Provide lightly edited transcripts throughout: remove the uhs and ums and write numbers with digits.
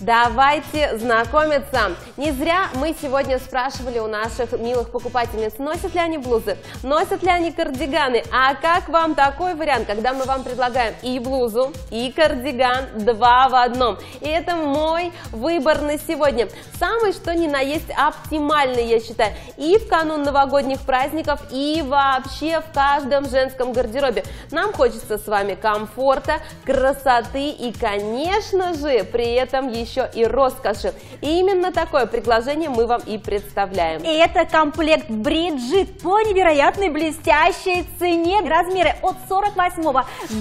Давайте знакомиться! Не зря мы сегодня спрашивали у наших милых покупательниц, носят ли они блузы, носят ли они кардиганы. А как вам такой вариант, когда мы вам предлагаем и блузу, и кардиган, два в одном? И это мой выбор на сегодня. Самый, что ни на есть, оптимальный, я считаю, и в канун новогодних праздников, и вообще в каждом женском гардеробе. Нам хочется с вами комфорта, красоты и, конечно же, при этом еще и роскоши. И именно такое предложение мы вам и представляем. И это комплект Бриджит по невероятной блестящей цене. Размеры от 48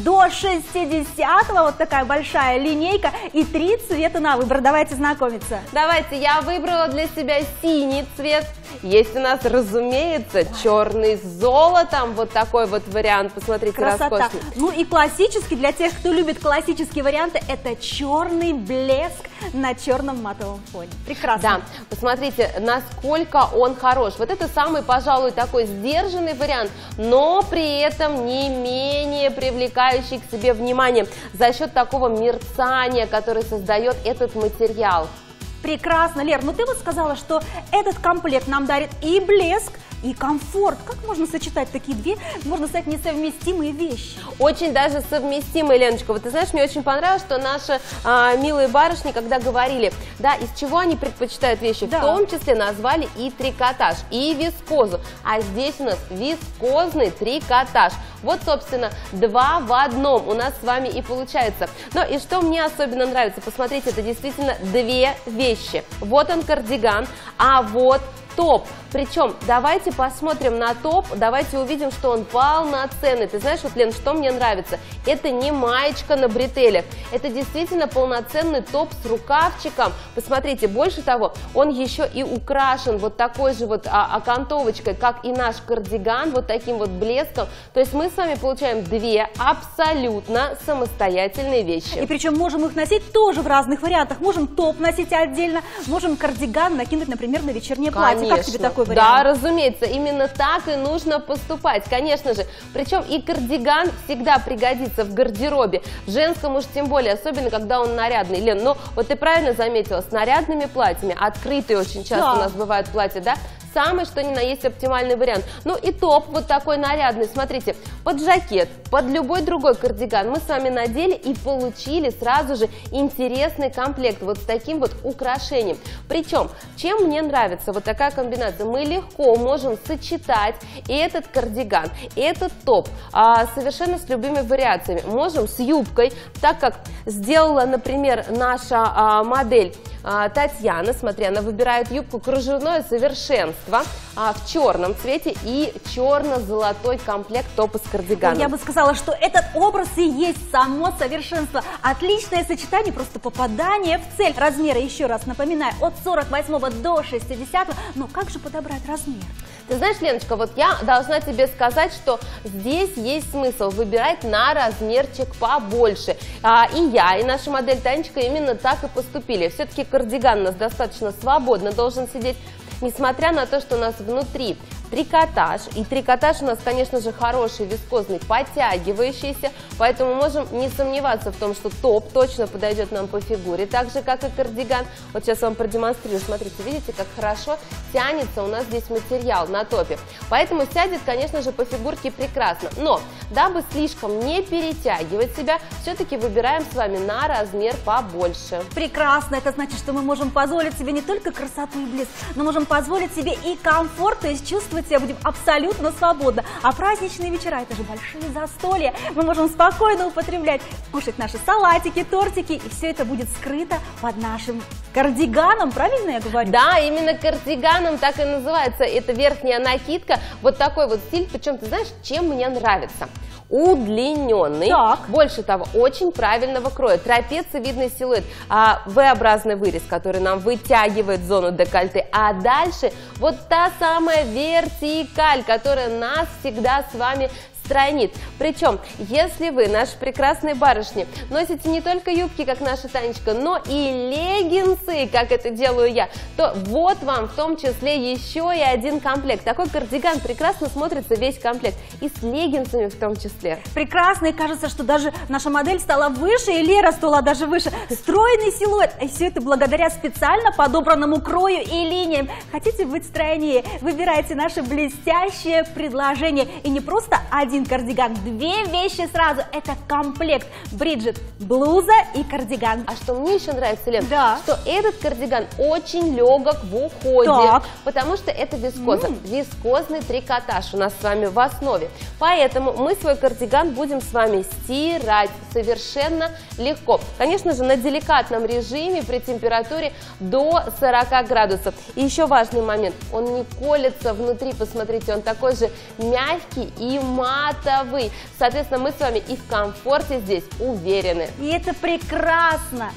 до 60. Вот такая большая линейка и 3 цвета на выбор. Давайте знакомиться. Давайте, я выбрала для себя синий цвет. Есть у нас, разумеется, черный с золотом. Вот такой вот вариант. Посмотрите, красота. Роскошный. Ну и классический, для тех, кто любит классические варианты, это черный блеск на черном матовом фоне. Прекрасно. Да, посмотрите, насколько он хорош. Вот это самый, пожалуй, такой сдержанный вариант, но при этом не менее привлекающий к себе внимание за счет такого мерцания, который создает этот материал. Прекрасно, Лер, но ты вот сказала, что этот комплект нам дарит и блеск, и комфорт. Как можно сочетать такие две, можно сказать, несовместимые вещи? Очень даже совместимые, Леночка. Вот ты знаешь, мне очень понравилось, что наши милые барышни, когда говорили, да, из чего они предпочитают вещи, да, в том числе назвали и трикотаж, и вискозу. А здесь у нас вискозный трикотаж. Вот, собственно, два в одном у нас с вами и получается. Но и что мне особенно нравится, посмотрите, это действительно две вещи. Вот он кардиган, а вот топ. Причем, давайте посмотрим на топ, давайте увидим, что он полноценный. Ты знаешь, вот, Лен, что мне нравится? Это не маечка на бретелях, это действительно полноценный топ с рукавчиком. Посмотрите, больше того, он еще и украшен вот такой же вот окантовочкой, как и наш кардиган, вот таким вот блеском. То есть мы с вами получаем две абсолютно самостоятельные вещи. И причем можем их носить тоже в разных вариантах. Можем топ носить отдельно, можем кардиган накинуть, например, на вечернее платье. Как тебе такой вариант? Да, разумеется, именно так и нужно поступать, конечно же. Причем и кардиган всегда пригодится в гардеробе, в женском уж тем более, особенно когда он нарядный. Лен, ну вот ты правильно заметила, с нарядными платьями, открытые очень часто, да, у нас бывают платья, да? Самый, что ни на есть, оптимальный вариант. Ну и топ вот такой нарядный, смотрите, под жакет, под любой другой кардиган мы с вами надели и получили сразу же интересный комплект вот с таким вот украшением. Причем, чем мне нравится вот такая комбинация, мы легко можем сочетать и этот кардиган, и этот топ совершенно с любыми вариациями. Можем с юбкой, так как сделала, например, наша модель Татьяна, смотри, она выбирает юбку кружевное совершенство в черном цвете и черно-золотой комплект топа с кардиганом. Я бы сказала, что этот образ и есть само совершенство. Отличное сочетание, просто попадание в цель. Размеры, еще раз напоминаю, от 48 до 60. Но как же подобрать размер? Ты знаешь, Леночка, вот я должна тебе сказать, что здесь есть смысл выбирать на размерчик побольше. И я, и наша модель Танечка именно так и поступили. Все-таки кардиган у нас достаточно свободно должен сидеть, несмотря на то, что у нас внутри трикотаж. И трикотаж у нас, конечно же, хороший, вискозный, подтягивающийся, поэтому можем не сомневаться в том, что топ точно подойдет нам по фигуре, так же, как и кардиган. Вот сейчас вам продемонстрирую, смотрите, видите, как хорошо тянется у нас здесь материал на топе. Поэтому сядет, конечно же, по фигурке прекрасно. Но, дабы слишком не перетягивать себя, все-таки выбираем с вами на размер побольше. Прекрасно, это значит, что мы можем позволить себе не только красоту и блеск, но можем позволить себе и комфорт, то есть чувствовать себя будем абсолютно свободно. А праздничные вечера — это же большие застолья. Мы можем спокойно употреблять, кушать наши салатики, тортики, и все это будет скрыто под нашим кардиганом, правильно я говорю? Да, именно кардиганом, так и называется. Это верхняя накидка, вот такой вот стиль. Причем, ты знаешь, чем мне нравится? Удлиненный, так, больше того, очень правильного кроя, трапециевидный силуэт, V-образный вырез, который нам вытягивает зону декольте, а дальше вот та самая вертикаль, которая нас всегда с вами страниц. Причем, если вы, наши прекрасные барышни, носите не только юбки, как наша Танечка, но и леггинсы, как это делаю я, то вот вам в том числе еще и один комплект. Такой кардиган, прекрасно смотрится весь комплект. И с леггинсами в том числе. Прекрасно, и кажется, что даже наша модель стала выше, и Лера стала даже выше. Стройный силуэт. И все это благодаря специально подобранному крою и линиям. Хотите быть стройнее? Выбирайте наше блестящее предложение. И не просто один кардиган, две вещи сразу. Это комплект. Бриджит, блуза и кардиган. А что мне еще нравится, Лен, что этот кардиган очень легок в уходе. Потому что это вискоза. Вискозный трикотаж у нас с вами в основе. Поэтому мы свой кардиган будем с вами стирать совершенно легко. Конечно же, на деликатном режиме при температуре до 40 градусов. И еще важный момент. Он не колется внутри, посмотрите, он такой же мягкий и матовый. Соответственно, мы с вами и в комфорте здесь уверены. И это прекрасно!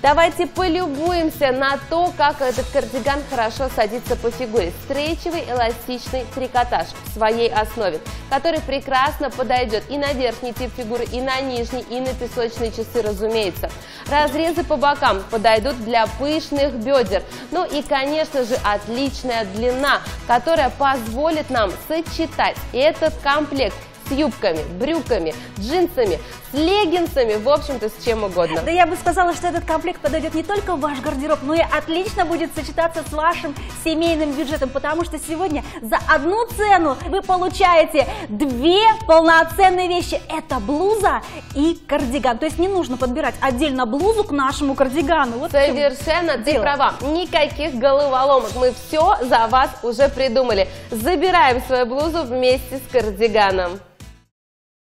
Давайте полюбуемся на то, как этот кардиган хорошо садится по фигуре. Стрейчевый эластичный трикотаж в своей основе, который прекрасно подойдет и на верхний тип фигуры, и на нижний, и на песочные часы, разумеется. Разрезы по бокам подойдут для пышных бедер. Ну и, конечно же, отличная длина, которая позволит нам сочетать этот комплект с юбками, брюками, джинсами, с леггинсами, в общем-то, с чем угодно. Да я бы сказала, что этот комплект подойдет не только в ваш гардероб, но и отлично будет сочетаться с вашим семейным бюджетом, потому что сегодня за одну цену вы получаете две полноценные вещи. Это блуза и кардиган. То есть не нужно подбирать отдельно блузу к нашему кардигану. Вот совершенно ты права. Никаких головоломок. Мы все за вас уже придумали. Забираем свою блузу вместе с кардиганом.